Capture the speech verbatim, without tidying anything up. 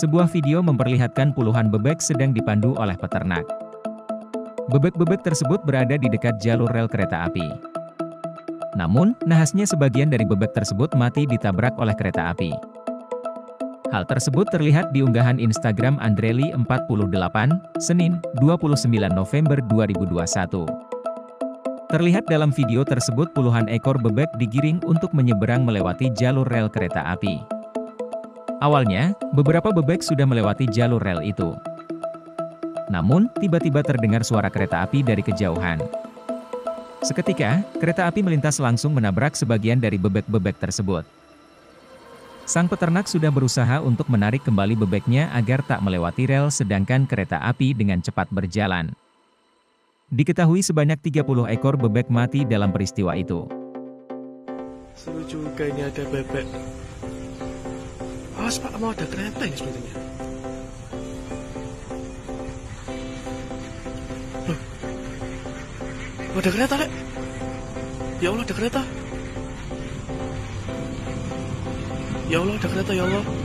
Sebuah video memperlihatkan puluhan bebek sedang dipandu oleh peternak. Bebek-bebek tersebut berada di dekat jalur rel kereta api. Namun, nahasnya sebagian dari bebek tersebut mati ditabrak oleh kereta api. Hal tersebut terlihat di unggahan Instagram Andreli empat puluh delapan, Senin, dua puluh sembilan November dua ribu dua puluh satu. Terlihat dalam video tersebut puluhan ekor bebek digiring untuk menyeberang melewati jalur rel kereta api. Awalnya, beberapa bebek sudah melewati jalur rel itu. Namun, tiba-tiba terdengar suara kereta api dari kejauhan. Seketika, kereta api melintas langsung menabrak sebagian dari bebek-bebek tersebut. Sang peternak sudah berusaha untuk menarik kembali bebeknya agar tak melewati rel, sedangkan kereta api dengan cepat berjalan. Diketahui sebanyak tiga puluh ekor bebek mati dalam peristiwa itu. Seru juga ini ada bebek. Awas Pak, mau ada kereta ini sepertinya. Loh, ada kereta, Lek. Ya Allah, ada kereta. Ya Allah, ada kereta, ya Allah.